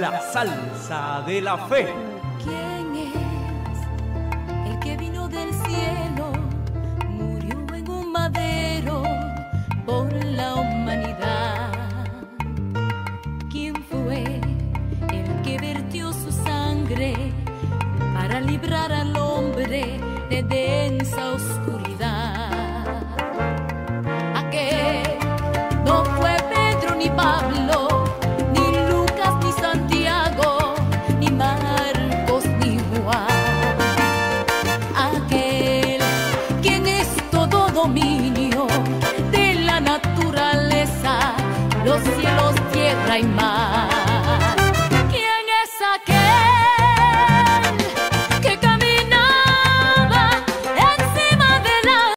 la salsa de la fe. ¿Quién es el que vino del cielo, murió en un madero por la humanidad? ¿Quién fue el que vertió su sangre para librar al hombre de densa oscuridad? Aquel no fue Pedro ni Pablo, de la naturaleza, los cielos, tierra y mar.